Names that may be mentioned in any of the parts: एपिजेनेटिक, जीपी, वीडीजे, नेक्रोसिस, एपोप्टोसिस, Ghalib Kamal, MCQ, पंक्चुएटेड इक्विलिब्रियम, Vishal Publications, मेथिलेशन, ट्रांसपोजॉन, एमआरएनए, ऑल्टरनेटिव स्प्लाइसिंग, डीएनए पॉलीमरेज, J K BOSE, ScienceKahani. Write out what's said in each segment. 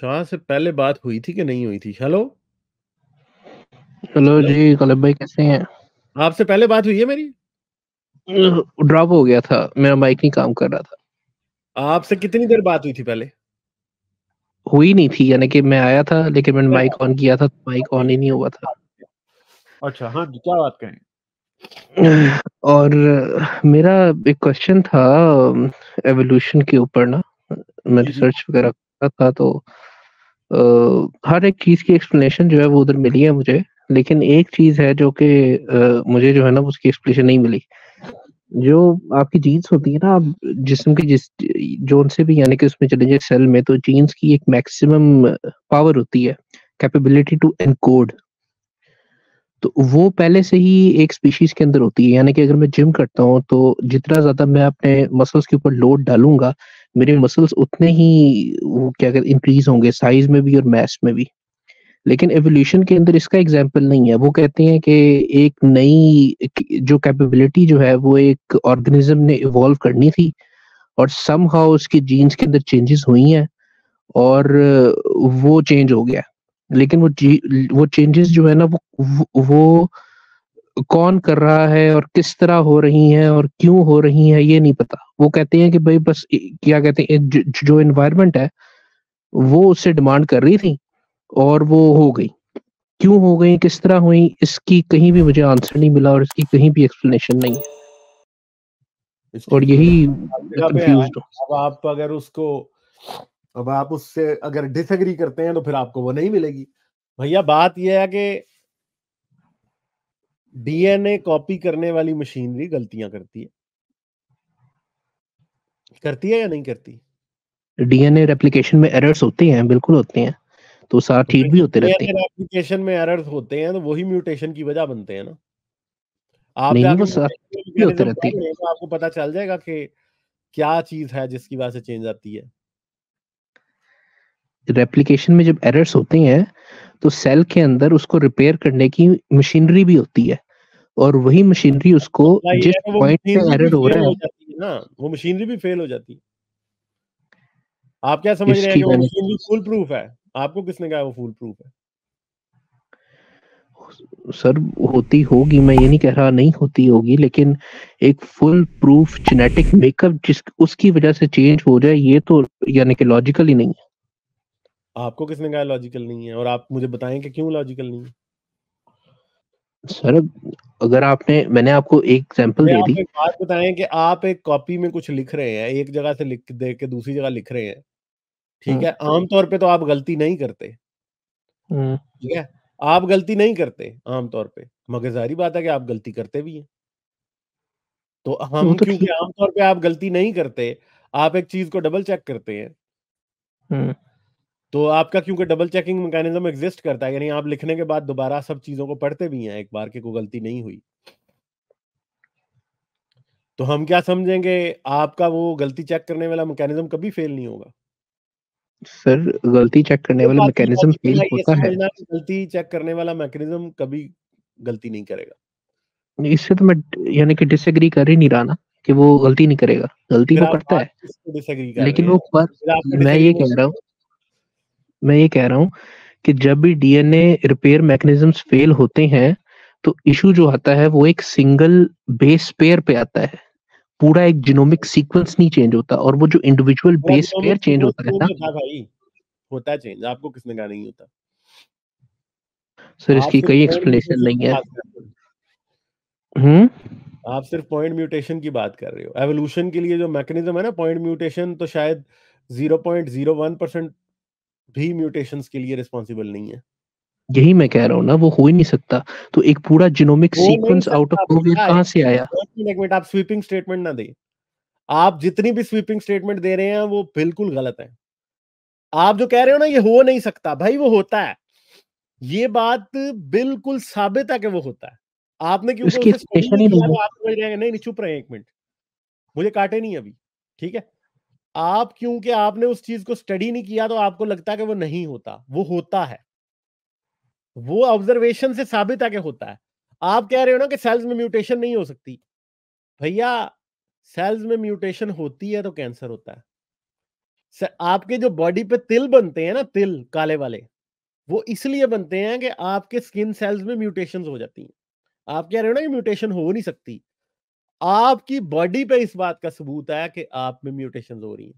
शाह से पहले बात हुई थी कि नहीं हुई थी? हेलो हेलो जी गलीब भाई कैसे हैं? आपसे पहले बात हुई है मेरी? ड्रॉप हो गया था, मेरा माइक नहीं काम कर रहा था। आपसे कितनी देर बात हुई थी पहले? हुई नहीं थी, यानी कि मैं आया था लेकिन मैंने माइक ऑन किया था, माइक ऑन ही नहीं हुआ था। अच्छा हाँ जी, क्या बात करें। और मेरा एक क्वेश्चन था एवोल्यूशन के ऊपर ना, मैं रिसर्च वगैरह कर रहा था तो हर एक चीज की एक्सप्लेनेशन जो है वो उधर मिली है मुझे, लेकिन एक चीज है जो कि मुझे जो है ना उसकी एक्सप्लेनेशन नहीं मिली। जो आपकी जीन्स होती है ना, आप जिस्म की जिस जोन से भी यानी कि उसमें चले जाए सेल में, तो जीन्स की एक मैक्सिमम पावर होती है, कैपेबिलिटी टू एनकोड, तो वो पहले से ही एक स्पीशीज के अंदर होती है। यानी कि अगर मैं जिम करता हूँ तो जितना ज्यादा मैं अपने मसल्स के ऊपर लोड डालूंगा, मेरे मसल्स उतने ही वो क्या कहते हैं इंक्रीज होंगे, साइज में भी और मैस में भी। लेकिन एवोल्यूशन के अंदर इसका एग्जाम्पल नहीं है। वो कहते हैं कि एक नई जो कैपेबिलिटी जो है वो एक ऑर्गेनिज्म ने इवॉल्व करनी थी और समहाउ उसके जीन्स के अंदर चेंजेस हुई हैं और वो चेंज हो गया। लेकिन वो चेंजेस जो है ना वो कौन कर रहा है और किस तरह हो रही हैं और क्यों हो रही हैं ये नहीं पता। वो कहते हैं कि भाई बस क्या कहते हैं जो एनवायरनमेंट है वो उससे डिमांड कर रही थी और वो हो गई। क्यों हो गई, किस तरह हुई, इसकी कहीं भी मुझे आंसर नहीं मिला और इसकी कहीं भी एक्सप्लेनेशन नहीं है और यही कंफ्यूज्ड हूं। अब आप अगर उसको अब आप उससे अगर डिसएग्री करते हैं तो फिर आपको वो नहीं मिलेगी। भैया बात यह है कि डीएनए कॉपी करने वाली मशीनरी गलतियां करती है या नहीं करती? डीएनए रेप्लिकेशन में एरर्स होते हैं, बिल्कुल होते हैं, तो साथ ठीक भी होते रहते हैं। एप्लीकेशन में एरर्स होते हैं तो वही म्यूटेशन की वजह बनते हैं ना। आप भी होते रहते हैं तो आपको पता चल जाएगा कि क्या चीज है जिसकी वजह से चेंज आती है। रेप्लिकेशन में जब एरर्स होते हैं तो सेल के अंदर उसको रिपेयर करने की मशीनरी भी होती है और वही मशीनरी उसको जिस पॉइंट पे एरर हो रहा है ना वो मशीनरी भी फेल हो जाती है। आप क्या समझ रहे हैं कि मशीनरी फुल प्रूफ है? आपको किसने कहा वो फूल प्रूफ है? सर होती होगी, मैं ये नहीं कह रहा नहीं होती होगी, लेकिन एक फुल प्रूफ जेनेटिक मेकअप जिस उसकी वजह से चेंज हो जाए ये तो यानी कि लॉजिकल ही नहीं है। आपको किसने कहा लॉजिकल नहीं है? और आप मुझे बताएं कि क्यों लॉजिकल नहीं है? सर अगर आपने मैंने आपको एक एग्जांपल दे दी, बात बताएं कि आप एक कॉपी में कुछ लिख रहे हैं, एक जगह से लिख दे के दूसरी जगह लिख रहे हैं, ठीक है, आमतौर पे तो आप गलती नहीं करते, ठीक है, आप गलती नहीं करते आमतौर पे, मगर जाहिर बात है कि आप गलती करते भी हैं। तो हम क्योंकि आमतौर पे आप गलती नहीं करते, आप एक चीज को डबल चेक करते हैं, तो आपका क्योंकि डबल चेकिंग मैकेनिज्म एग्जिस्ट करता है, यानी आप लिखने के बाद दोबारा सब चीजों को पढ़ते भी हैं एक बार के कोई गलती नहीं हुई, तो हम क्या समझेंगे आपका वो गलती चेक करने वाला मैकेनिज्म कभी फेल नहीं होगा। सर गलती चेक करने वाला मैकेनिज्म फेल होता है, गलती चेक करने वाला मैकेनिज्म कभी गलती नहीं करेगा। इससे तो मैं यानी कि डिसएग्री कर ही नहीं रहा ना कि वो गलती नहीं करेगा, गलती वो करता है, लेकिन वो मैं ये कह रहा हूँ कि जब भी डीएनए रिपेयर मैकेनिज्म्स फेल होते हैं तो इशू जो आता है वो एक सिंगल बेस पेयर पे आता है, पूरा एक जीनोमिक सीक्वेंस नहीं चेंज होता और वो जो इंडिविजुअल बेस पेयर चेंज होता है ना होता है चेंज। आपको किसने कहा नहीं होता? सर इसकी कई एक्सप्लेनेशन नहीं है। आप सिर्फ पॉइंट म्यूटेशन की बात कर रहे हो। एवोल्यूशन के लिए जो मैकेनिज्म है ना पॉइंट म्यूटेशन, तो शायद 0.01% भी म्यूटेशंस के लिए रिस्पांसिबल नहीं है। यही मैं कह रहा हूँ ना, वो हो ही नहीं सकता। तो एक पूरा genomic sequence out of nowhere कहाँ से आया? एक मिनट, आप स्वीपिंग स्टेटमेंट ना दें। आप जितनी भी स्वीपिंग स्टेटमेंट दे रहे हैं वो बिल्कुल गलत है। आप जो कह रहे हो ना ये हो नहीं सकता, भाई वो होता है, ये बात बिल्कुल साबित है कि वो होता है। आपने क्यों नहीं चुप रहे, एक मिनट मुझे काटे नहीं अभी, ठीक है। आप क्योंकि आपने उस चीज को स्टडी नहीं किया तो आपको लगता है कि वो नहीं होता, वो होता है, वो ऑब्जर्वेशन से साबित है कि होता है। आप कह रहे हो ना कि सेल्स में म्यूटेशन नहीं हो सकती, भैया सेल्स में म्यूटेशन होती है तो कैंसर होता है, सर, आपके जो बॉडी पे तिल बनते हैं ना, तिल काले वाले, वो इसलिए बनते हैं कि आपके स्किन सेल्स में म्यूटेशन हो जाती हैं। आप कह रहे हो ना कि म्यूटेशन हो नहीं सकती, आपकी बॉडी पे इस बात का सबूत आया कि आप में म्यूटेशन हो रही है।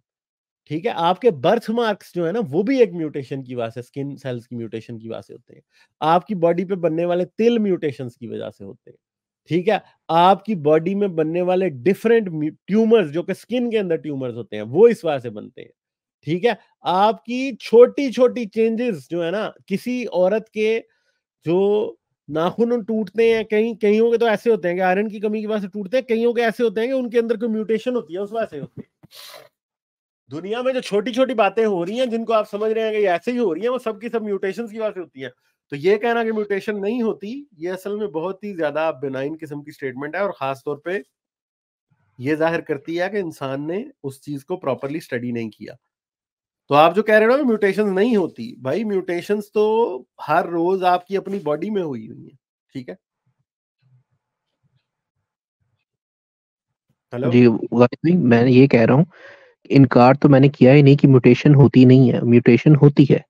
ठीक है, आपके बर्थ मार्क्स जो है ना, वो भी एक म्यूटेशन की वजह से, स्किन सेल्स की म्यूटेशन की वजह से होते हैं। आपकी बॉडी पे बनने वाले तिल म्यूटेशंस की वजह से होते हैं। ठीक है, आपकी बॉडी में बनने वाले डिफरेंट ट्यूमर्स जो कि स्किन के अंदर ट्यूमर्स होते हैं, वो इस वजह से बनते हैं। ठीक है, आपकी छोटी छोटी चेंजेस जो है ना, किसी औरत के जो नाखून टूटते हैं, कईयों के तो ऐसे होते हैं कि आयरन की कमी की वजह से टूटते हैं, कईयों के ऐसे होते हैं कि उनके अंदर कोई म्यूटेशन होती है, उस वजह से होते हैं। दुनिया में जो छोटी छोटी बातें हो रही हैं, जिनको आप समझ रहे हैं कि ऐसे ही हो रही है, वो सब की सब म्यूटेशन की वजह से होती है। तो ये कहना कि म्यूटेशन नहीं होती, ये असल में बहुत ही ज्यादा बेनाइन किस्म की स्टेटमेंट है, और खासतौर पे ये जाहिर करती है कि इंसान ने उस चीज को प्रॉपरली स्टडी नहीं किया। तो आप जो कह रहे हो ना म्यूटेशंस नहीं होती, भाई म्यूटेशंस तो हर रोज आपकी अपनी बॉडी में हुई हुई है। ठीक है, हेलो जी भाई, मैं ये कह रहा हूँ, इनकार तो मैंने किया ही नहीं कि म्यूटेशन होती नहीं है, म्यूटेशन होती है,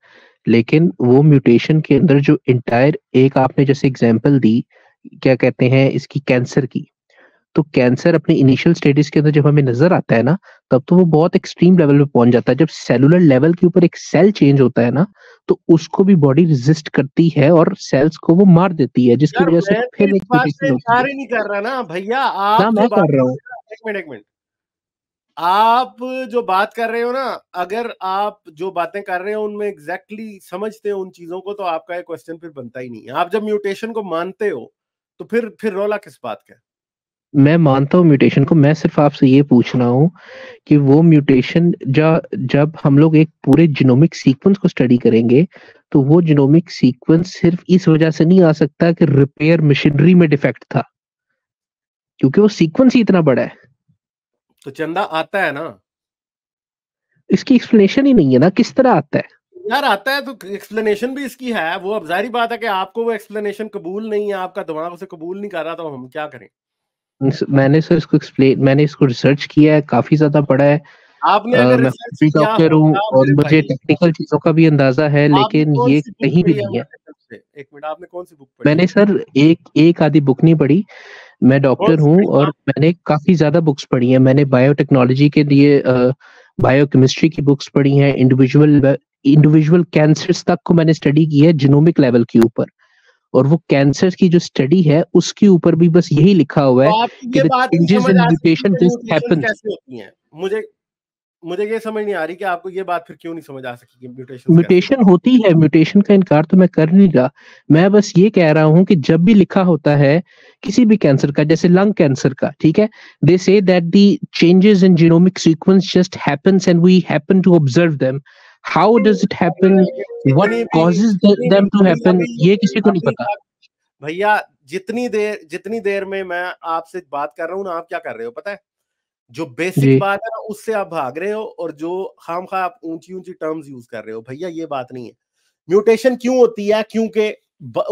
लेकिन वो म्यूटेशन के अंदर जो इंटायर, एक आपने जैसे एग्जांपल दी, क्या कहते हैं इसकी, कैंसर की, तो कैंसर अपने इनिशियल स्टेजेस के अंदर जब हमें नजर आता है ना, तब तो वो बहुत एक्सट्रीम लेवल पे पहुंच जाता है। जब सेलुलर लेवल के ऊपर एक सेल चेंज होता है ना, तो उसको भी बॉडी रिजिस्ट करती है और सेल्स को वो मार देती है, जिसकी वजह से फिर नहीं कर रहा ना भैया, मैं कर रहा हूँ, आप जो बात कर रहे हो ना, अगर आप जो बातें कर रहे हो उनमें एग्जैक्टली समझते हो उन चीजों को, तो आपका ये क्वेश्चन फिर बनता ही नहीं है। आप जब म्यूटेशन को मानते हो तो फिर रोला किस बात का? मैं मानता हूँ म्यूटेशन को, मैं सिर्फ आपसे ये पूछ रहा हूँ कि वो म्यूटेशन जब हम लोग एक पूरे जीनोमिक सीक्वेंस को स्टडी करेंगे, तो वो जीनोमिक सीक्वेंस सिर्फ इस वजह से नहीं आ सकता कि रिपेयर मशीनरी में डिफेक्ट था, क्योंकि वो सीक्वेंस ही इतना बड़ा है। तो चंदा आता है ना, इसकी एक्सप्लेनेशन ही नहीं है ना, किस तरह आता है यार? आता है तो एक्सप्लेनेशन भी इसकी है, वो अब जाहिर बात है कि आपको वो एक्सप्लेनेशन कबूल नहीं है, आपका दिमाग उसे कबूल नहीं कर रहा, तो हम क्या करें? मैंने सर इसको एक्सप्लेन, मैंने इसको रिसर्च किया है, काफी ज्यादा बड़ा है। आपने अगर रिसर्च किया, डॉक्टर हूं और मुझे टेक्निकल चीजों का भी अंदाजा है, लेकिन ये कहीं भी नहीं है। एक मिनट, आपने कौन सी बुक पढ़ी? मैंने सर एक आधी बुक नहीं पढ़ी, मैं डॉक्टर हूं और मैंने काफी ज्यादा बुक्स पढ़ी हैं। मैंने बायोटेक्नोलॉजी के लिए बायोकेमिस्ट्री की बुक्स पढ़ी हैं, इंडिविजुअल कैंसर्स तक को मैंने स्टडी की है जीनोमिक लेवल के ऊपर, और वो कैंसर की जो स्टडी है उसके ऊपर भी बस यही लिखा हुआ है कि changes in mutation just happens. मुझे ये समझ नहीं आ रही कि आपको ये बात फिर क्यों नहीं समझ आ सकी कि म्यूटेशन होती है। म्यूटेशन का इनकार तो मैं कर नहीं रहा, मैं बस ये कह रहा हूँ कि जब भी लिखा होता है किसी भी कैंसर का, जैसे लंग कैंसर का, ठीक है, they say that the changes in genomic sequence just happens and we happen to observe them. How does it happen, what causes them to happen, ये किसी को नहीं पता भैया। जितनी देर में मैं आपसे बात कर रहा हूँ ना, आप क्या कर रहे हो पता है? जो बेसिक बात है ना, उससे आप भाग रहे हो, और जो खामखा आप ऊंची ऊंची टर्म्स यूज कर रहे हो। भैया ये बात नहीं है। म्यूटेशन क्यों होती है? क्योंकि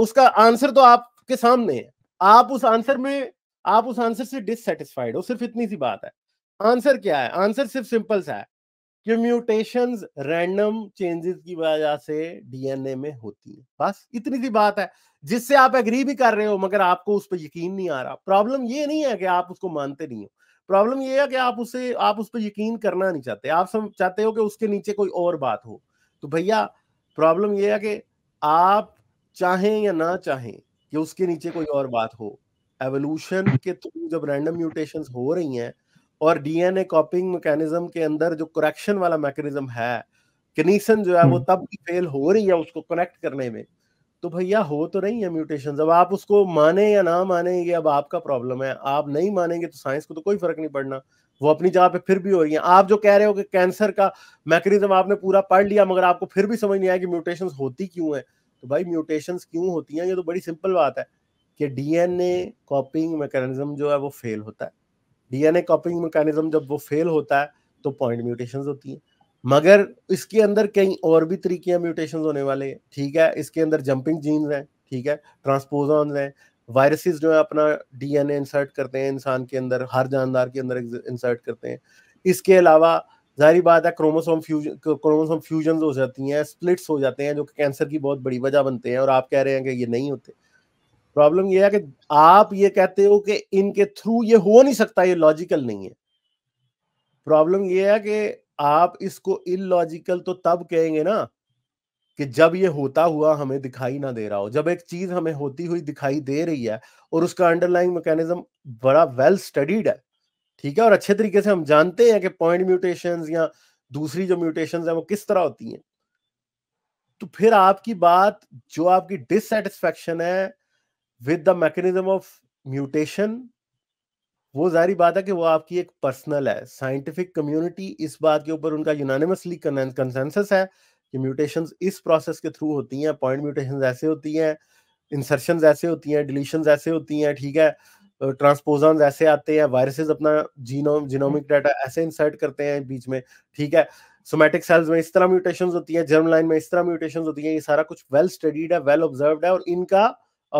उसका आंसर तो आपके सामने है, आप उस आंसर से डिससैटिस्फाइड हो, सिर्फ इतनी सी बात है। आंसर क्या है? आंसर सिर्फ सिंपल सा है कि म्यूटेशंस रैंडम चेंजेस की वजह से डीएनए में होती है, बस इतनी सी बात है, जिससे आप एग्री भी कर रहे हो, मगर आपको उस पर यकीन नहीं आ रहा। प्रॉब्लम ये नहीं है कि आप उसको मानते नहीं हो, प्रॉब्लम ये है कि आप उस पर यकीन करना नहीं चाहते, आप सब चाहते हो कि उसके नीचे कोई और बात हो। तो भैया प्रॉब्लम ये है कि आप चाहें या ना चाहें कि उसके नीचे कोई और बात हो, एवोल्यूशन के थ्रू जब रैंडम म्यूटेशंस हो रही हैं और डीएनए कॉपिंग मैकेनिज्म के अंदर जो करेक्शन वाला मैकेनिज्म है, कनेक्शन जो है वो तब भी फेल हो रही है उसको कनेक्ट करने में, तो भैया हो तो रही है म्यूटेशंस। अब आप उसको माने या ना माने, ये अब आपका प्रॉब्लम है। आप नहीं मानेंगे तो साइंस को तो कोई फर्क नहीं पड़ना, वो अपनी जगह पे फिर भी हो रही है। आप जो कह रहे हो कि कैंसर का मैकेनिज्म आपने पूरा पढ़ लिया, मगर आपको फिर भी समझ नहीं आया कि म्यूटेशंस होती क्यों है। तो भाई म्यूटेशंस क्यों होती हैं, ये तो बड़ी सिंपल बात है कि डीएनए कॉपिंग मैकेनिज्म जो है वो फेल होता है। डीएनए कॉपिंग मैकेनिज्म जब वो फेल होता है तो पॉइंट म्यूटेशंस होती है, मगर इसके अंदर कई और भी तरीके हैं म्यूटेशन होने वाले। ठीक है, इसके अंदर जंपिंग जीन्स हैं, ठीक है, ट्रांसपोजॉन्स हैं, वायरसेस जो है अपना डीएनए इंसर्ट करते हैं इंसान के अंदर, हर जानदार के अंदर इंसर्ट करते हैं। इसके अलावा जाहिर बात है क्रोमोसोम फ्यूजन हो जाती हैं, स्प्लिट्स हो जाते हैं, जो कि कैंसर की बहुत बड़ी वजह बनते हैं, और आप कह रहे हैं कि ये नहीं होते। प्रॉब्लम ये है कि आप ये कहते हो कि इनके थ्रू ये हो नहीं सकता, ये लॉजिकल नहीं है। प्रॉब्लम ये है कि आप इसको इलॉजिकल तो तब कहेंगे ना कि जब ये होता हुआ हमें दिखाई ना दे रहा हो। जब एक चीज हमें होती हुई दिखाई दे रही है और उसका अंडरलाइंग मैकेनिज्म बड़ा वेल स्टडीड है, ठीक है, और अच्छे तरीके से हम जानते हैं कि पॉइंट म्यूटेशंस या दूसरी जो म्यूटेशंस हैं वो किस तरह होती हैं, तो फिर आपकी बात, जो आपकी डिससेटिस्फेक्शन है with the mechanism of mutation, वो जाहिर बात है कि वो आपकी एक पर्सनल है। साइंटिफिक कम्युनिटी इस बात के ऊपर उनका यूनानिमसली कंसेंसस है कि म्यूटेशंस इस प्रोसेस के थ्रू होती हैं, पॉइंट म्यूटेशंस ऐसे होती हैं, इंसर्शंस ऐसे होती हैं, डिलीशंस ऐसे होती हैं, ठीक है, ट्रांसपोजन ऐसे आते हैं, वायरसेस अपना जीनोमिक डाटा ऐसे इंसर्ट करते हैं बीच में, ठीक है, सोमेटिक सेल्स में इस तरह म्यूटेशंस होती हैं, जर्म लाइन में इस तरह म्यूटेशंस होती हैं। ये सारा कुछ वेल स्टडीड है, वेल ऑब्जर्व्ड है, और इनका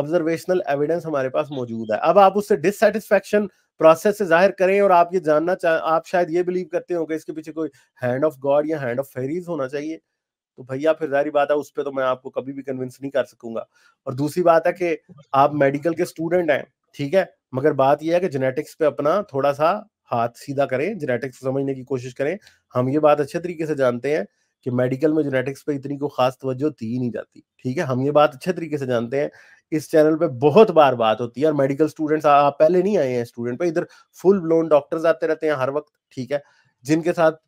ऑब्जर्वेशनल एविडेंस हमारे पास मौजूद है। अब आप उससे डिससेटिस्फेक्शन प्रोसेस से जाहिर करें और आप ये जानना चाह, आप शायद ये बिलीव करते हो कि इसके पीछे कोई हैंड ऑफ गॉड या हैंड ऑफ फेरीज होना चाहिए, तो भैया फिर जाहिर बात है उस पर तो मैं आपको कभी भी कन्विंस नहीं कर सकूंगा। और दूसरी बात है कि आप मेडिकल के स्टूडेंट हैं, ठीक है, मगर बात यह है कि जेनेटिक्स पे अपना थोड़ा सा हाथ सीधा करें, जेनेटिक्स को समझने की कोशिश करें। हम ये बात अच्छे तरीके से जानते हैं कि मेडिकल में जेनेटिक्स पे इतनी को खास तवज्जो दी ही नहीं जाती, ठीक है, हम ये बात अच्छे तरीके से जानते हैं। इस चैनल पे बहुत बार बात होती है, और मेडिकल स्टूडेंट्स आप पहले नहीं आए हैं स्टूडेंट पे, इधर फुल ब्लोन डॉक्टर्स आते रहते हैं हर वक्त, ठीक है, जिनके साथ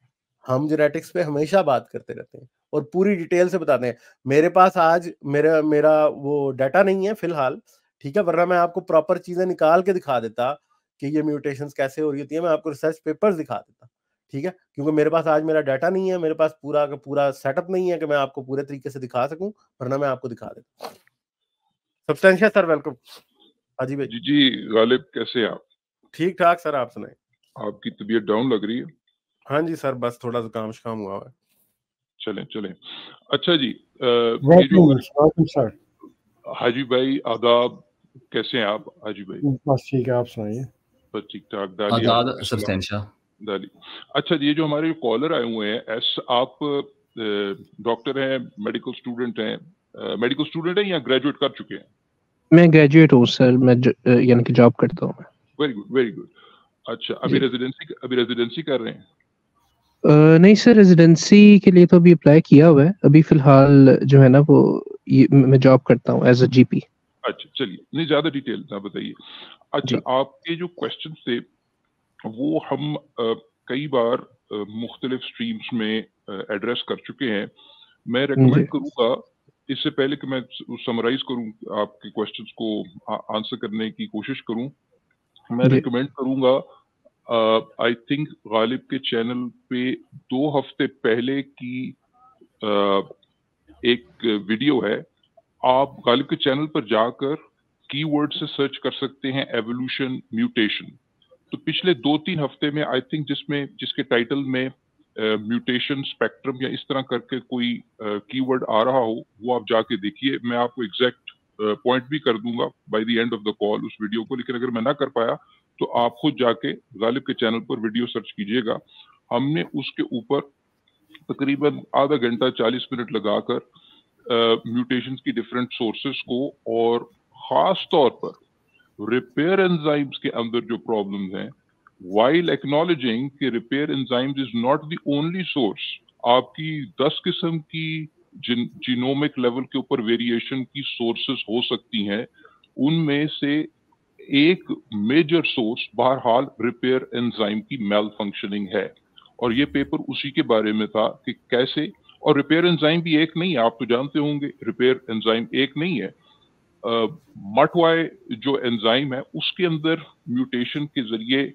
हम जेनेटिक्स पे हमेशा बात करते रहते हैं और पूरी डिटेल से बताते हैं। मेरे पास आज मेरा वो डाटा नहीं है फिलहाल, ठीक है, वरना मैं आपको प्रॉपर चीजें निकाल के दिखा देता कि ये म्यूटेशंस कैसे हो रही होती है, मैं आपको रिसर्च पेपर्स दिखा देता, ठीक है, क्योंकि मेरे पास आज मेरा डाटा नहीं है, मेरे पास पूरा सेटअप नहीं है कि मैं आपको पूरे तरीके से दिखा सकूं, वरना मैं आपको दिखा देता। Substantial sir welcome. हाजी भाई जी, गालिब कैसे हैं आप? ठीक ठाक सर, आप सुनाएं। आपकी तबीयत डाउन लग रही है? हाँ जी सर, बस थोड़ा सा काम हुआ है। चलें। अच्छा जी, हाजी भाई आदाब, कैसे हैं आप हाजी भाई? बस ठीक है, आप सुनाइए। बस ठीक ठाक। अच्छा जी, ये जो हमारे कॉलर आए हुए हैं, आप डॉक्टर हैं, मेडिकल स्टूडेंट हैं या ग्रेजुएट कर चुके हैं? मैं ग्रेजुएट हूँ सर, मैं यानी कि जॉब करता हूँ। Very good. अच्छा, अभी रेजिडेंसी कर रहे हैं? नहीं सर, रेजिडेंसी के लिए तो अभी अप्लाई किया हुआ है, अभी फिलहाल जो है ना वो मैं जॉब करता हूँ एज अ जीपी। अच्छा चलिए, नहीं ज्यादा डिटेल ना बताइए। अच्छा, आपके जो क्वेश्चन थे वो हम कई बार मुख्तलिफ स्ट्रीम्स में एड्रेस कर चुके हैं। मैं रेकमेंड करूँगा, इससे पहले कि मैं समराइज करूँ आपके क्वेश्चंस को आंसर करने की कोशिश करूँ, मैं रेकमेंड करूँगा, आई थिंक गालिब के चैनल पे 2 हफ्ते पहले की एक वीडियो है, आप गालिब के चैनल पर जाकर कीवर्ड से सर्च कर सकते हैं एवोल्यूशन म्यूटेशन। तो पिछले 2-3 हफ्ते में आई थिंक जिसके टाइटल में म्यूटेशन स्पेक्ट्रम या इस तरह करके कोई कीवर्ड आ रहा हो, वो आप जाके देखिए। मैं आपको एग्जैक्ट पॉइंट भी कर दूंगा by the end of the call उस वीडियो को, लेकिन अगर मैं ना कर पाया तो आप खुद जाके गालिब के चैनल पर वीडियो सर्च कीजिएगा। हमने उसके ऊपर तकरीबन आधा घंटा 40 मिनट लगाकर म्यूटेशंस की डिफरेंट सोर्सेस को और खास तौर पर रिपेयर एंजाइम्स के अंदर जो प्रॉब्लम्स हैं, व्हाइल एक्नॉलेजिंग कि repair enzymes is not the only source, आपकी 10 किस्म की जीनोमिक लेवल के ऊपर वेरिएशन की सोर्सेस हो सकती हैं, उनमें से एक मेजर सोर्स बहरहाल रिपेयर एंजाइम की मेल फंक्शनिंग है। और ये पेपर उसी के बारे में था कि कैसे, और रिपेयर एंजाइम भी एक नहीं है, आप तो जानते होंगे रिपेयर एंजाइम एक नहीं है, मटवाई जो एंजाइम है उसके अंदर म्यूटेशन के जरिए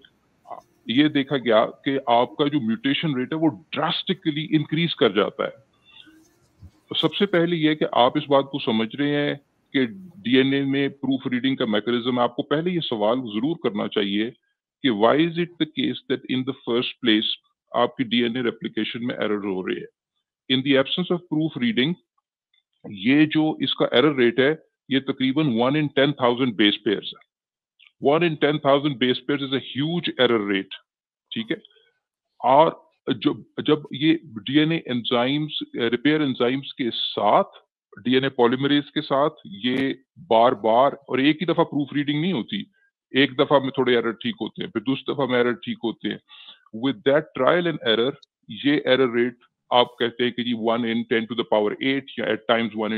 ये देखा गया कि आपका जो म्यूटेशन रेट है वो ड्रास्टिकली इंक्रीज कर जाता है। सबसे पहले ये कि आप इस बात को समझ रहे हैं कि डीएनए में प्रूफ रीडिंग का मैकेनिज्म, आपको पहले ये सवाल जरूर करना चाहिए कि why is it the case that in the first place आपकी डीएनए रेप्लिकेशन में एरर हो रही है। In the absence of proofreading ये जो इसका एरर रेट है ये तकरीबन 1 in 10,000 बेस पेयर्स है। 1 in 10,000 base pairs is a huge error rate, ठीक है। और जब ये डीएनए एंजाइम्स, रिपेयर एंजाइम्स के साथ, डीएनए पॉलीमरेज के साथ ये बार बार, और एक ही दफा प्रूफ रीडिंग नहीं होती, एक दफा में थोड़े एरर ठीक होते हैं, फिर दूसरी दफा में एरर ठीक होते हैं। With that trial and error, ये एरर रेट आप कहते हैं कि जी 1 in 10 to the power 8 या eight times 1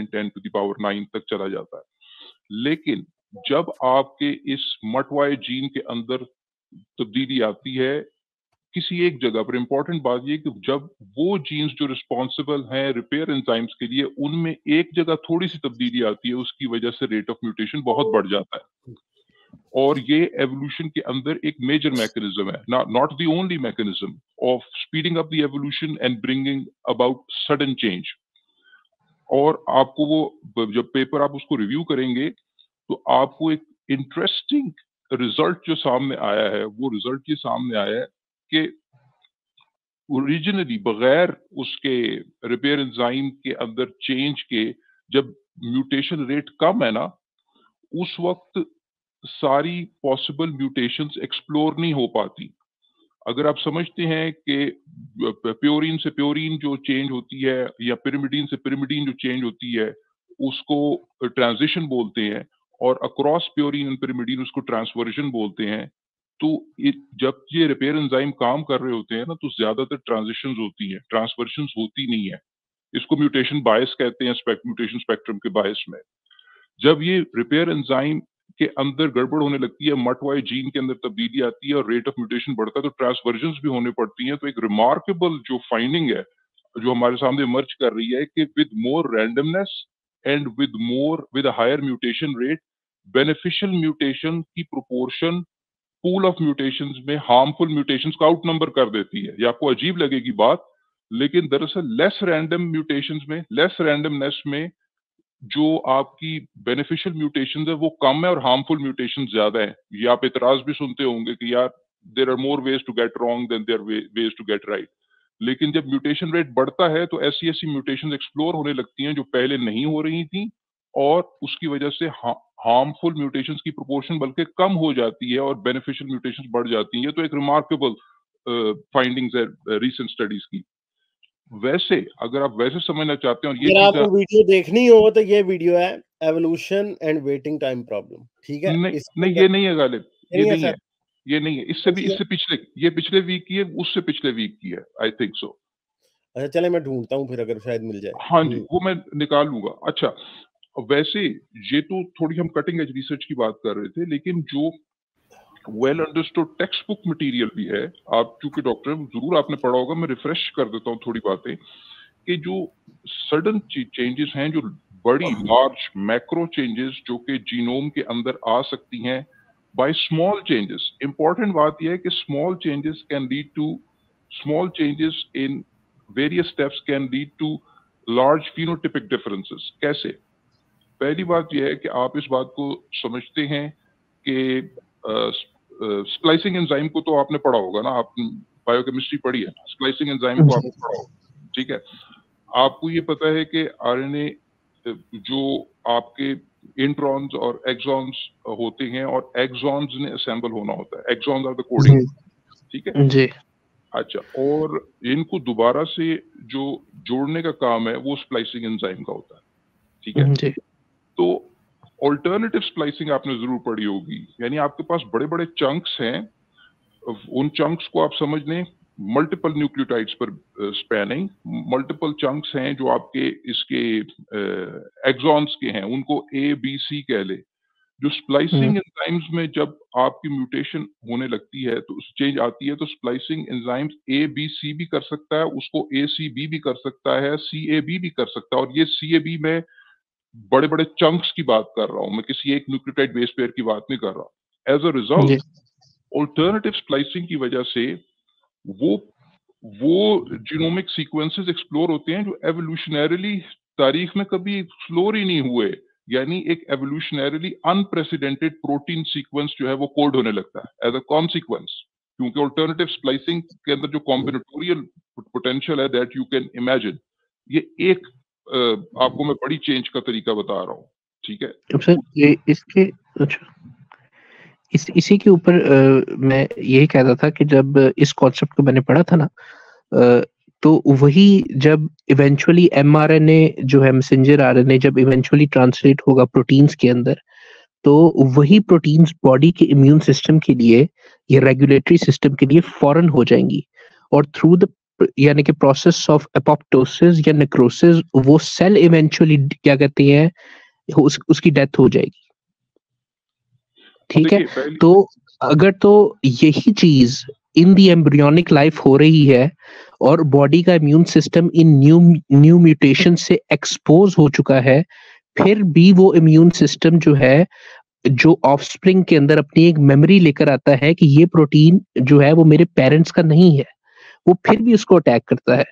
in 10 to the power 9 तक चला जाता है। लेकिन जब आपके इस मटवाए जीन के अंदर तब्दीली आती है किसी एक जगह पर, इंपॉर्टेंट बात यह कि जब वो जीन्स जो रिस्पॉन्सिबल हैं रिपेयर एंजाइम्स के लिए, उनमें एक जगह थोड़ी सी तब्दीली आती है, उसकी वजह से रेट ऑफ म्यूटेशन बहुत बढ़ जाता है। और ये एवोल्यूशन के अंदर एक मेजर मैकेनिज्म है, not the only mechanism of speeding up the evolution and bringing about sudden change. और आपको वो जब पेपर आप उसको रिव्यू करेंगे तो आपको एक इंटरेस्टिंग रिजल्ट जो सामने आया है, वो रिजल्ट ये सामने आया है कि ओरिजिनली बगैर उसके रिपेयर एंजाइम के अंदर चेंज के जब म्यूटेशन रेट कम है ना, उस वक्त सारी पॉसिबल म्यूटेशंस एक्सप्लोर नहीं हो पाती। अगर आप समझते हैं कि प्योरीन से प्योरीन जो चेंज होती है या पिरिमिडीन से पिरिमिडीन जो चेंज होती है उसको ट्रांजिशन बोलते हैं, और अक्रॉस प्योरीन एंड पिरिमिडीन उसको ट्रांसवर्जन बोलते हैं। तो जब ये रिपेयर एंजाइम काम कर रहे होते हैं ना, तो ज्यादातर ट्रांजिशंस होती हैं, ट्रांसवर्जन होती नहीं है। इसको म्यूटेशन बायस कहते हैं, म्यूटेशन स्पेक्ट्रम के बायस में। जब ये रिपेयर एंजाइम के अंदर गड़बड़ होने लगती है, मटवाई जीन के अंदर तब्दीली आती है और रेट ऑफ म्यूटेशन बढ़ता है, तो ट्रांसवर्जन भी होने पड़ती हैं। तो एक रिमार्केबल जो फाइंडिंग है जो हमारे सामने मर्ज कर रही है कि with more randomness and with higher mutation rate, beneficial mutation की प्रोपोर्शन पूल ऑफ म्यूटेशंस में हार्मफुल म्यूटेशंस का आउट नंबर कर देती है। ये आपको अजीब लगेगी बात, लेकिन दरअसल लेस रैंडम म्यूटेशंस में, लेस रैंडमनेस में जो आपकी बेनिफिशियल म्यूटेशंस है वो कम है और हार्मफुल म्यूटेशंस ज्यादा है। ये आप इतराज भी सुनते होंगे कि यार there are more ways to get wrong than there ways to get right. लेकिन जब म्यूटेशन रेट बढ़ता है तो ऐसी ऐसी म्यूटेशंस एक्सप्लोर होने लगती हैं जो पहले नहीं हो रही थी, और उसकी वजह से हार्मफुल म्यूटेशंस की प्रोपोर्शन बल्कि कम हो जाती है और बेनिफिशियल म्यूटेशंस बढ़ जाती हैं। तो एक रिमार्केबल फाइंडिंग्स है रीसेंट स्टडीज की। वैसे अगर आप वैसे समझना चाहते हैं, और ये आपको वीडियो देखनी हो तो ये वीडियो है evolution and waiting time problem, ठीक है? नहीं, ये नहीं है गालिब, ये नहीं है, ये नहीं है। इससे भी, इससे पिछले, ये पिछले वीक की है, उससे पिछले वीक की है, आई थिंक सो। अच्छा चले, मैं ढूंढता हूँ फिर, अगर शायद मिल जाए। हाँ जी, वो मैं निकाल लूंगा। अच्छा वैसे ये तो थोड़ी हम कटिंग एज रिसर्च की बात कर रहे थे, लेकिन जो well understood textbook material भी है, आप चूंकि डॉक्टर हैं जरूर आपने पढ़ा होगा, मैं रिफ्रेश कर देता हूँ थोड़ी बातें, कि जो सडन चेंजेस हैं, जो बड़ी लार्ज मैक्रो चेंजेस जो कि जीनोम के अंदर आ सकती हैं बाय स्मॉल चेंजेस। इंपॉर्टेंट बात यह है कि small changes can lead to, small changes in various steps can lead to large phenotypic differences. कैसे? पहली बात यह है कि आप इस बात को समझते हैं कि स्प्लाइसिंग एंजाइम को तो आपने पढ़ा होगा ना, आप बायोकेमिस्ट्री पढ़ी है, स्प्लाइसिंग एंजाइम को आपने पढ़ा होगा, ठीक है? आपको ये पता है कि आरएनए जो आपके इंट्रॉन्स और एक्सॉन्स होते हैं, और एक्सॉन्स ने असेंबल होना होता है, एक्सॉन्स आर द कोडिंग, ठीक है जी। अच्छा, और इनको दोबारा से जो जोड़ने का काम है वो स्प्लाइसिंग एंजाइम का होता है, ठीक है जी। तो ऑल्टरनेटिव स्प्लाइसिंग आपने जरूर पढ़ी होगी, यानी आपके पास बड़े बड़े चंक्स हैं, उन चंक्स को आप समझ लें मल्टीपल न्यूक्लियोटाइड्स पर स्पैनिंग, मल्टीपल चंक्स हैं जो आपके इसके एक्सॉन्स के हैं, उनको ए बी सी कह ले। जो स्प्लाइसिंग एंजाइम्स में जब आपकी म्यूटेशन होने लगती है तो चेंज आती है, तो splicing enzymes A B C भी कर सकता है, उसको ए सी बी भी कर सकता है, सी ए बी भी कर सकता है। और ये सी ए बी में बड़े बड़े चंक्स की बात कर रहा हूं मैं, किसी एक न्यूक्लियोटाइड बेस पेयर की बात नहीं कर रहा। As a result ऑल्टरनेटिव स्प्लाइसिंग की वजह से वो जीनोमिक सीक्वेंसेस एक्सप्लोर होते हैं जो एवोल्यूशनरीली तारीख में कभी एक्सप्लोर ही नहीं हुए, यानी एक एवोल्यूशनरीली अनप्रेसिडेंटेड प्रोटीन सीक्वेंस जो है वो कोड होने लगता है एज अ कॉन्सिक्वेंस, क्योंकि ऑल्टरनेटिव स्प्लाइसिंग के अंदर जो कॉम्बिनेटोरियल पोटेंशियल है दैट यू कैन इमेजिन। ये एक आपको मैं बड़ी चेंज का तरीका बता रहा हूँ, ठीक है? इसके अच्छा इसी के ऊपर मैं यही कह रहा था कि जब इस कॉन्सेप्ट को मैंने पढ़ा था ना, तो वही जब इवेंचुअली mRNA जो है मैसेंजर RNA जब इवेंचुअली ट्रांसलेट होगा प्रोटीन्स के अंदर, तो वही प्रोटीन्स बॉडी के इम्यून सिस्टम के लिए या रेगुलेटरी सिस्टम के लिए फॉरेन हो जाएंगी, और थ्रू द यानी कि प्रोसेस ऑफ एपोप्टोसिस या नेक्रोसिस वो सेल इवेंचुअली क्या कहते हैं उसकी डेथ हो जाएगी। ठीक है, तो अगर तो यही चीज इन दी एम्ब्रियोनिक लाइफ हो रही है और बॉडी का इम्यून सिस्टम इन न्यू म्यूटेशन से एक्सपोज हो चुका है, फिर भी वो इम्यून सिस्टम जो है जो ऑफस्प्रिंग के अंदर अपनी एक मेमोरी लेकर आता है कि ये प्रोटीन जो है वो मेरे पेरेंट्स का नहीं है, वो फिर भी उसको अटैक करता है।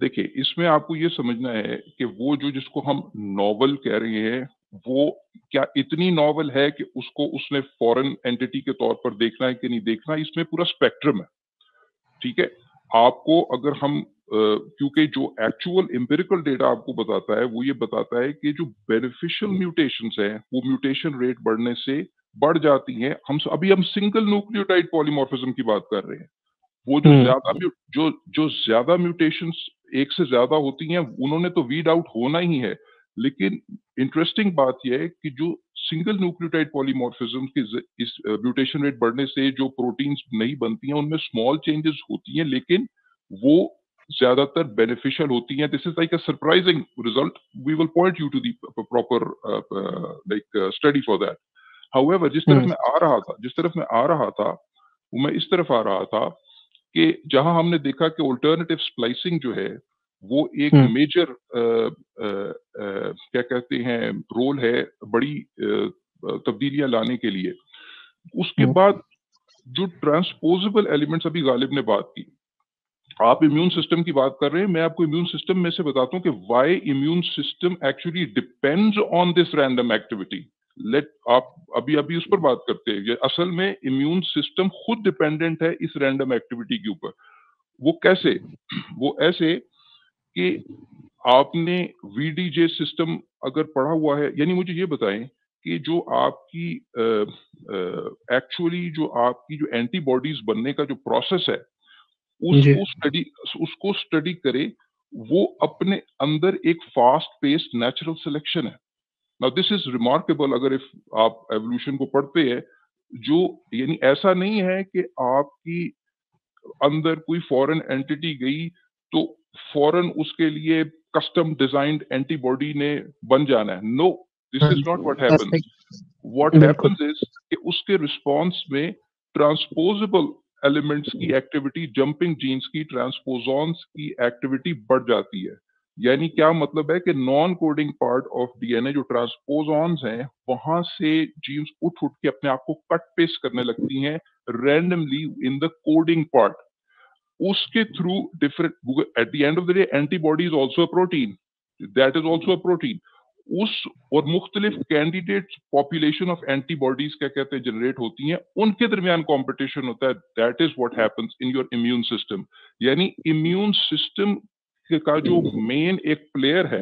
देखिए, इसमें आपको ये समझना है कि वो जो जिसको हम नॉवल कह रहे हैं वो क्या इतनी नॉवल है कि उसको उसने फॉरेन एंटिटी के तौर पर देखना है कि नहीं देखना, इसमें पूरा स्पेक्ट्रम है। ठीक है, आपको अगर हम क्योंकि जो एक्चुअल एम्पिरिकल डेटा आपको बताता है वो ये बताता है कि जो बेनिफिशियल म्यूटेशंस हैं वो म्यूटेशन रेट बढ़ने से बढ़ जाती हैं। हम सिंगल न्यूक्लियोटाइड पॉलीमॉर्फिज्म की बात कर रहे हैं। वो जो ज्यादा म्यूटेशंस एक से ज्यादा होती हैं उन्होंने तो वीड आउट होना ही है, लेकिन इंटरेस्टिंग बात यह है कि जो सिंगल न्यूक्लियोटाइड पॉलीमॉर्फिज्म के इस म्यूटेशन रेट बढ़ने से जो प्रोटीन्स नहीं बनती हैं उनमें स्मॉल चेंजेस होती हैं, लेकिन वो ज्यादातर बेनिफिशियल होती हैं। This is like a surprising result, we will point you to the proper like study for that. However जिस तरफ मैं आ रहा था वो मैं इस तरफ आ रहा था कि जहां हमने देखा कि ऑल्टरनेटिव स्प्लाइसिंग जो है वो एक मेजर क्या कहते हैं रोल है बड़ी तब्दीलियां लाने के लिए। उसके बाद जो ट्रांसपोजेबल एलिमेंट्स, अभी गालिब ने बात की, आप इम्यून सिस्टम की बात कर रहे हैं, मैं आपको इम्यून सिस्टम में से बताता हूं कि why immune system actually depends on this random activity. आप अभी उस पर बात करते हैं। असल में इम्यून सिस्टम खुद डिपेंडेंट है इस रैंडम एक्टिविटी के ऊपर। वो कैसे? वो ऐसे कि आपने वीडीजे सिस्टम अगर पढ़ा हुआ है, यानी मुझे ये बताएं कि जो आपकी एक्चुअली जो आपकी जो एंटीबॉडीज बनने का जो प्रोसेस है उसको स्टडी करें। वो अपने अंदर एक फास्ट पेस्ड नेचुरल सिलेक्शन है। Now this is remarkable. अगर इफ आप एवोल्यूशन को पढ़ते हैं, जो यानी ऐसा नहीं है कि आपकी अंदर कोई फॉरेन एंटिटी गई तो फॉरन उसके लिए कस्टम डिजाइंड एंटीबॉडी ने बन जाना है। No, this is not what happens. What happens is कि उसके रिस्पॉन्स में ट्रांसपोजेबल एलिमेंट्स की एक्टिविटी, जंपिंग जीन्स की, ट्रांसपोजॉन्स की एक्टिविटी बढ़ जाती है। यानी क्या मतलब है कि non coding part of DNA जो ट्रांसपोजॉन्स हैं वहां से जीन्स उठ के अपने आप को कट पेस्ट करने लगती हैं randomly in the coding part. उसके through different, at the end of the day antibody is also protein, that is also protein. उस और मुख्तलिफ कैंडिडेट पॉपुलेशन ऑफ एंटीबॉडीज क्या कहते हैं जनरेट होती हैं, उनके दरमियान कॉम्पिटिशन होता है। That is what happens in your immune system. यानी इम्यून सिस्टम का जो मेन एक प्लेयर है,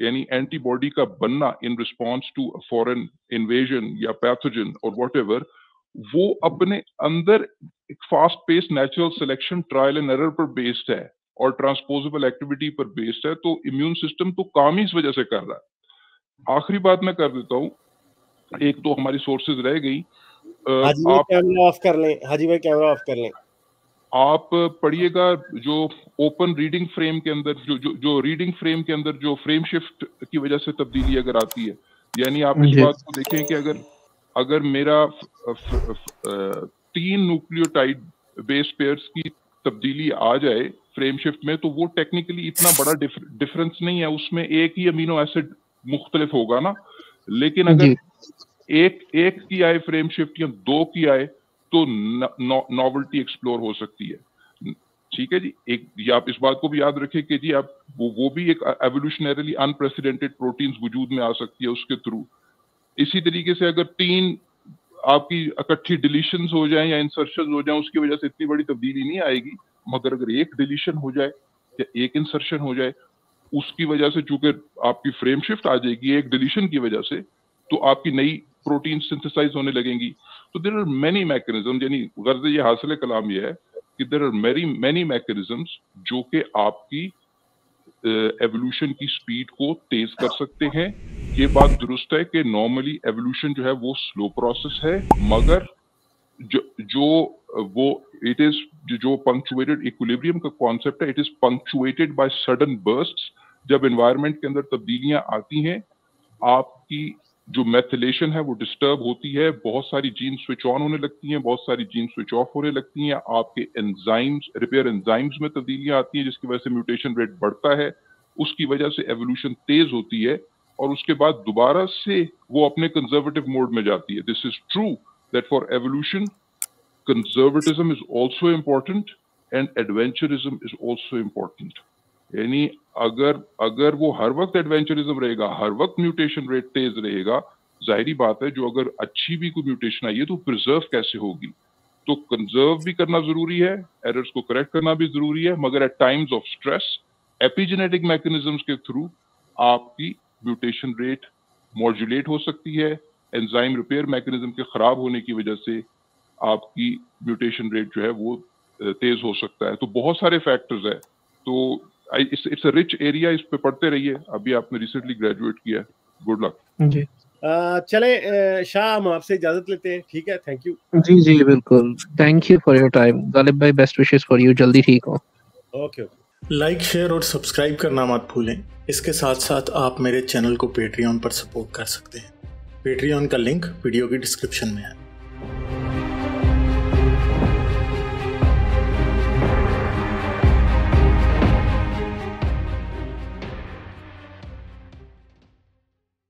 यानी एंटीबॉडी का बनना in response to foreign invasion या पैथोजन और वॉट एवर, वो अपने अंदर एक fast paced natural selection trial and error पर बेस्ड है और ट्रांसपोजेबल एक्टिविटी पर बेस्ड है। तो इम्यून सिस्टम तो काम ही इस वजह से कर रहा है। आखिरी बात मैं कर देता हूँ, एक तो हमारी सोर्सेज रह गई। हाजी भाई कैमरा ऑफ कर लें। आप पढ़िएगा जो ओपन रीडिंग फ्रेम के अंदर जो रीडिंग फ्रेम के अंदर जो फ्रेम शिफ्ट की वजह से तब्दीली अगर आती है, यानी आप इस बात को देखें कि अगर मेरा 3 न्यूक्लियोटाइड बेस पेयर्स की तब्दीली आ जाए फ्रेम शिफ्ट में, तो वो टेक्निकली इतना बड़ा डिफरेंस नहीं है, उसमें एक ही अमीनो एसिड मुख्तलिफ होगा ना। लेकिन अगर एक की आए फ्रेम शिफ्ट या 2 की आए तो नॉवल्टी एक्सप्लोर हो सकती है। ठीक है जी। एक आप इस बात को भी याद रखें कि जी आप वो भी एक एवोल्यूशनरीली अनप्रेसिडेंटेड प्रोटीन्स वजूद में आ सकती है उसके थ्रू। इसी तरीके से अगर 3 आपकी इकट्ठी डिलीशंस हो जाएं या इंसर्शंस हो जाएं, उसकी वजह से इतनी बड़ी तब्दीली नहीं आएगी। मगर अगर एक डिलीशन हो जाए या एक इंसर्शन हो जाए, उसकी वजह से चूंकि आपकी फ्रेम शिफ्ट आ जाएगी एक डिलीशन की वजह से, तो आपकी नई प्रोटीन सिंथेसाइज होने लगेंगी। So there are many mechanisms, यानी गर्ज ये हासिल कलाम ये है कि there are many mechanisms जो कि आपकी एवोल्यूशन की स्पीड को तेज कर सकते हैं। ये बात दुरुस्त है कि नॉर्मली एवोल्यूशन जो है वो स्लो प्रोसेस है, मगर जो पंक्चुएटेड इक्विलिब्रियम का कॉन्सेप्ट है, it is punctuated by sudden bursts. जब एनवायरनमेंट के अंदर तब्दीलियां आती हैं, आपकी जो मेथिलेशन है वो डिस्टर्ब होती है, बहुत सारी जीन स्विच ऑन होने लगती हैं, बहुत सारी जीन स्विच ऑफ होने लगती हैं, आपके एंजाइम्स, रिपेयर एंजाइम्स में तब्दीलियां आती हैं जिसकी वजह से म्यूटेशन रेट बढ़ता है, उसकी वजह से एवोल्यूशन तेज होती है और उसके बाद दोबारा से वो अपने कंजर्वेटिव मोड में जाती है। This is true that for evolution conservatism is also important and adventurism is also important. यानी अगर वो हर वक्त एडवेंचरिज्म रहेगा, हर वक्त म्यूटेशन रेट तेज रहेगा, जाहिरी बात है जो अगर अच्छी भी कोई म्यूटेशन आई है तो प्रिजर्व कैसे होगी। तो कंजर्व भी करना जरूरी है, एरर्स को करेक्ट करना भी जरूरी है, मगर at times of stress एपिजेनेटिक mechanisms के थ्रू आपकी म्यूटेशन रेट मॉड्यूलेट हो सकती है। एंजाइम रिपेयर मैकेनिज्म के खराब होने की वजह से आपकी म्यूटेशन रेट जो है वो तेज हो सकता है। तो बहुत सारे फैक्टर्स है, तो इट्स अ रिच एरिया, इस पे पढ़ते रहिए। अभी आपने रिसेंटली ग्रेजुएट किया, गुड लक जी। चले शाह, हम आपसे इजाजत लेते हैं, ठीक है? Thank you. जी जी बिल्कुल, thank you for your time Ghalib भाई, बेस्ट विशेस फॉर यू, जल्दी ठीक हो। ओके, लाइक शेयर और सब्सक्राइब करना मत भूलें। इसके साथ साथ आप मेरे चैनल को पेट्रियन पर सपोर्ट कर सकते हैं। पेट्रियन का लिंक वीडियो की डिस्क्रिप्शन में है।